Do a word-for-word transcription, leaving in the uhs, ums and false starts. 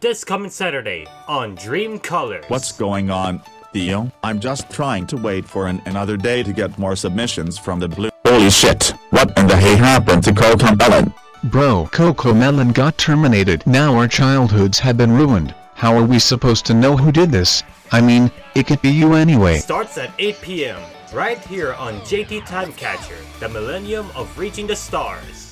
this coming Saturday on Dream Colors. What's going on, Theo? I'm just trying to wait for an another day to get more submissions from the blue. Holy shit, what in the hey happened to CoComelon? Bro, CoComelon got terminated. Now our childhoods have been ruined. How are we supposed to know who did this? I mean, it could be you anyway. Starts at eight p m right here on J T Timecatcher, the millennium of reaching the stars.